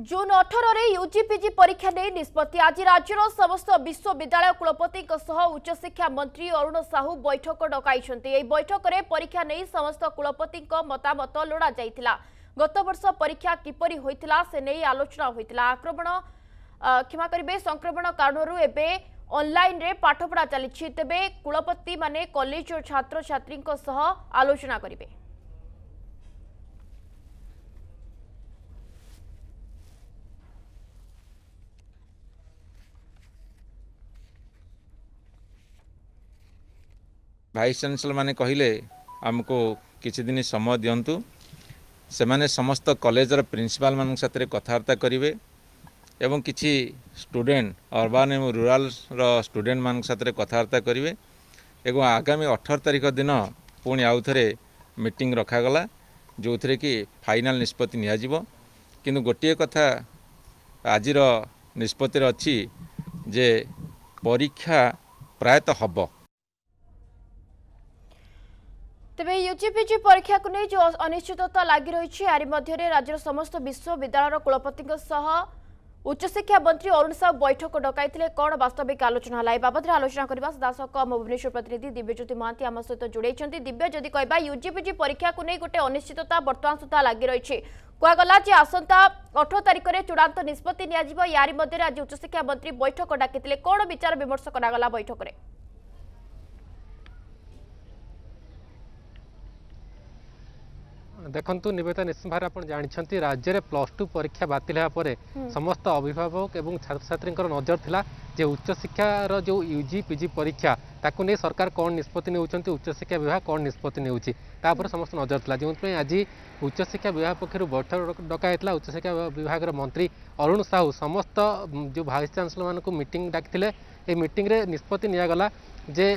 जून 18 रे यूजीपीजी परीक्षा ने निष्पत्ति आज राज्यर समस्त विश्वविद्यालय कुलपति उच्चशिक्षा मंत्री अरुण साहू बैठक डकाई। बैठक में परीक्षा नहीं समस्त कुलपति मतामत लोड़ा जाइथिला। गत वर्ष परीक्षा किपरि होइथिला से नै आलोचना होइथिला। आक्रमण क्षमा करिवे संक्रमण कारणरू एबे ऑनलाइन रे पाठपढ़ा चली। तेबे कुलपति माने कॉलेज और छात्र छात्री सह आलोचना करिवे। भाइस चांसलर माने कहिले आमको किछि दिन समय दियंतु। से माने समस्त कॉलेज प्रिंसिपल मान साथ कथबार्ता करेंगे एवं किछि स्टूडेंट अर्बन एवं रूराल स्टूडेंट मान साथ कथबार्ता करेंगे। एवं आगामी 18 तारीख दिन पुणी आउ थे मीटिंग रखागला जो थे कि फाइनाल निष्पत्ति नियाजिवो। किंतु गोटे कथा आज निष्पत्ति अच्छी जे परीक्षा प्रायतः हब। तेबे यूजीपीजी परीक्षा को नहीं जो अनिश्चितता लगी रही है यार राज्यर समस्त विश्वविद्यालय कुलपति उच्चशिक्षा मंत्री अरुण साहू बैठक डकते कौन वास्तविक आलोचना है बाबद आलोचना करने सदासक आम भुवनेश्वर प्रतिनिधि दिव्यज्योति महांती आम सहित जोड़े। दिव्य जदि कह यूजीपीजी परीक्षा को नहीं गोटे अनिश्चितता बर्तमान सुधा लगी रही कहगला जे आसंता 18 तारीख में चूड़ांत निष्पत्ति यार आज उच्चशिक्षा मंत्री बैठक डाकिथिले कौन विचार विमर्श करागला बैठक में। देखु निवेदिता निश्चित भाव आप जानते राज्य में +2 परीक्षा बातिल होगापर समस्त अभिभावक और छात्र छात्री नजर था जे उच्चशिक्षार जो यूजीपीजी परीक्षा ताकू नहीं सरकार कौन निष्पत्ति नेउचंती उच्चशिक्षा विभाग कौन निष्पत्ति नेउची समस्त नजर था जो आज उच्चशिक्षा विभाग पक्षर बैठक डकाइला। उच्चशिक्षा विभाग मंत्री अरुण साहू समस्त जो भाइस चांसलर मानक मीटिंग डाकिथिले। ए मीटिंग रे निष्पत्ति नियागला जे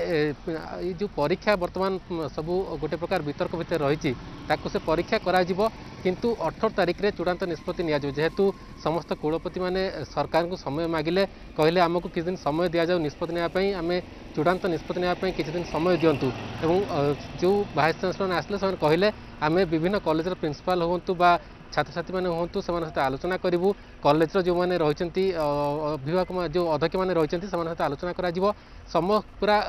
ये जो परीक्षा वर्तमान सबू गोटे प्रकार वितर्क भितर रही से परीक्षा कराजिबो किंतु 18 तारीख में चूड़ांत निष्पत्ति नियाजो। जेहेतु समस्त कुलपति माने सरकार को समय मागिले कहले आमको किछ दिन समय दिया जाऊ निष्पत्ति नेबा पई आमे चूड़ांत निष्पत्ति नेबा पई किछ दिन समय दियंतु। जो भाइस चांसलर आसले से कहले आमे विभिन्न कॉलेज प्रिंसिपल होंतु बा छात्र छात्री मैंने हूँ से आलोचना करूँ कॉलेज जो मैंने रही अभिभावक जो अध्यक्ष मैंने रही सहित आलोचना कर पूरा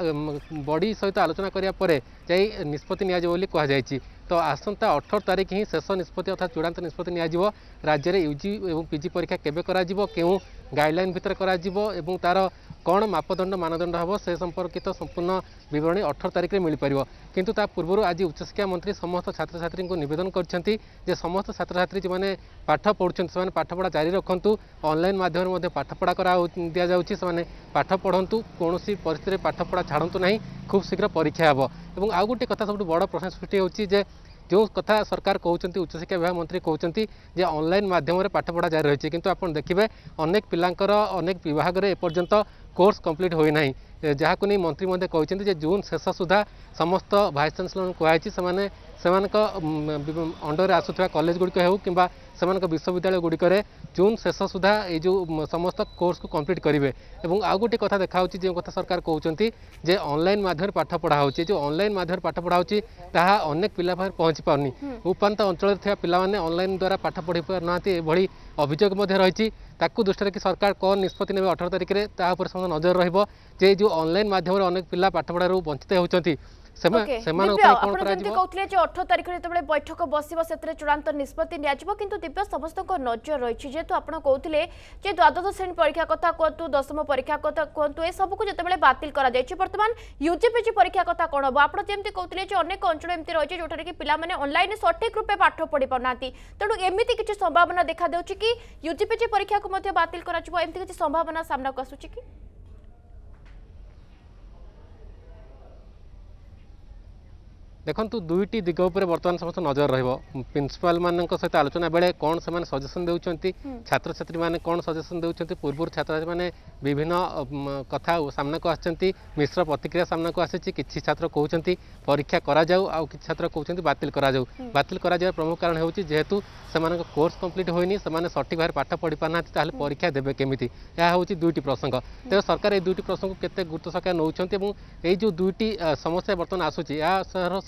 बॉडी सहित आलोचना करापर जाई निष्पत्ति नियाजी कहुई। तो आसंता 18 तारीख ही शेष निष्पत्ति अर्थात चूड़ांत निष्पत्ति नियाजी। राज्य में यूजी एवं पीजी परीक्षा केबे कराजिबो केउ गाइडलाइन भितर कराजिबो एवं तार कौन मापदंड मानदंड हम से संपर्कित संपूर्ण बरणी 18 तारीख में मिल पारिबो। किंतु ता पूर्व आज उच्चशिक्षा मंत्री समस्त छात्र छात्री को निवेदन करछंती जे समस्त छात्र छात्री जे माने पाठ पढुछन से माने पाठपढ़ा जारी रखंतु। ऑनलाइन माध्यम मध्ये पाठपढ़ा करा दिया जाउची से माने पाठ पढ़ंतु कोनोसी परिस्थिति रे पाठपढ़ा छाड़ंतु नहीं खूब शीघ्र परीक्षा हेबो। एवं आउ गोटे कथा सबठु बड़ प्रश्न सृष्टि होउची जे जो कथा सरकार कहते उच्चशिक्षा विभाग मंत्री कहते जे ऑनलाइन माध्यम रे पाठपढ़ा जारी रही किंतु आपन देखिबे अनेक पिलांकर अनेक विभाग रे एपर्यंत कोर्स कंप्लीट होई नाही जहाको नहीं मंत्री मध्य कहते जे जून शेष सुधा समस्त भाइस चांसलर कहु से अंडर आसुवा कॉलेज गुड़िक हो कि विश्वविद्यालय गुड़िक जून शेष सुधा ये जो समस्त कोर्स को कंप्लीट करेंगे। और आउ गोटे कथा देखा जो कथा सरकार कहते जे ऑनलाइन माध्यम पाठ पढ़ा हो जो ऑनलाइन माध्यम पाठ पढ़ा ताहा अनेक पिला पहुँची पारनी उपात अंचल पाने ऑनलाइन द्वारा पाठ पढ़ी पारना ये अभियोग रही दृष्टि रखी सरकार कौन निष्पत्ति ने 18 तारीख में तापर समस्त नजर रही जो ऑनलाइन माध्यम अनेक पिला पाठपढ़ा वंचित होती कहते 18 तारीख में बैठक बस चूड़ांत निष्पत्ति किंतु दिव्य समस्त नजर रही जेहेतु आप कहते द्वादश श्रेणी परीक्षा कथा कहतु दशम परीक्षा कथा कहतु ए सबको जितेबाला बातिल बर्तमान यूजीपीजी परीक्षा कथा कौन हम आप कहते अनेक अंचल एमती रही जोटा कि पाने ऑनलाइन सठिक रूपे पाठ पढ़ी पारना तेणु एमती किसी संभावना देखा देउछि कि यूजीपीजी परीक्षा को बातिल कराजिबो एमती किसी संभावना सामना को आसुछि कि देखु दुईटी दिग उपर बर्तमान समस्त नजर रही प्रिंसिपल मानक सहित आलोचना बेले कौन से सजेसन देउछंती छात्र छात्री माने कौन सजेसन देउछंती पूर्व छात्र माने विभिन्न कथा सामना को आछंती मिश्र प्रतिक्रिया सामना को आछी किछि छात्र कहउछंती परीक्षा करा जाऊ आ किछि छात्र कहउछंती बातिल करा जाऊ। बातिल करा जाय प्रमुख कारण हेउछि जेहेतु सेमानक कोर्स कंप्लीट होइनी सेमाने सठिक भार पाठ पढ़ी पारना ताहले परीक्षा देबे केमिति या हेउछि दुईटी प्रसंग। ते सरकार ए दुईटी प्रसंग केते गुरुत्व सका नउछंती एवं ए जो दुईटी समस्या बर्तमान आसुछि या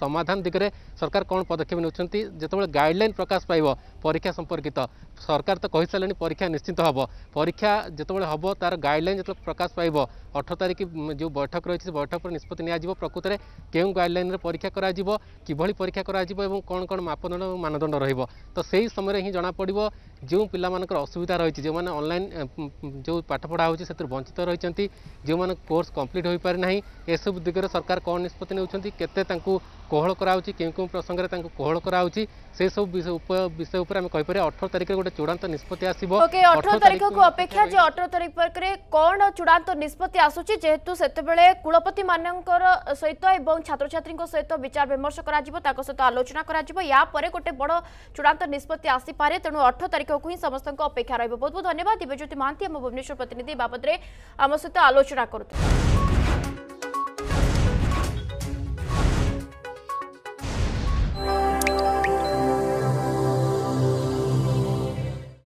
समाधान दिगरे सरकार कौन पदक्षेप नेउछंती जेतबेले गाइडलाइन प्रकाश पाइबो परीक्षा संपर्कित सरकार तो कहि सालेनी परीक्षा निश्चित हबो परीक्षा जेतबेले हबो तार गाइडलाइन जेतबेले प्रकाश पाइबो 18 तारिख जो बैठक रही बैठक पर निष्पत्ति निया जिवो प्रकृत रे केउ गाइडलाइन रे परीक्षा करा जिवो किभली परीक्षा करा जिवो एवं कोन कोन मापदंड मानदंड रहिबो तो सेही समय रे ही जना पडिबो जो पिला मानकर असुविधा रही जो माने ऑनलाइन जो पाठ पढ़ा होची सेतर वंचित रहिचंती जो माने कोर्स कंप्लीट होई पारि नाही ए सब दिगरे सरकार कोन निष्पत्ति नेउछंती केते तांकू कोहळ कराउची केउ केउ प्रसंग रे तांकू कोहळ कराउची से सब विषय ऊपर हम कहि पारे 18 तारिख रे गोटे चूडांत निष्पत्ति आसीबो ओके 18 तारिख को अपेक्षा जे 18 तारिख पर रे कोन चूडांत निष्पत्ति आसुची जेहेतु सेते बेले कुलपति मानकर सहित एवं छात्र छात्री को सहित विचार विमर्श करा जिवो ताको सहित आलोचना करा जिवो या परे गोटे बडो चूडांत निष्पत्ति आसी पारे तेनु 18 तारिख को ही समस्त अपेक्षा रहिबो बहुत बहुत धन्यवाद दिव्यज्योति महांती हम भुवनेश्वर प्रतिनिधि बाबद रे हम सहित आलोचना करथु।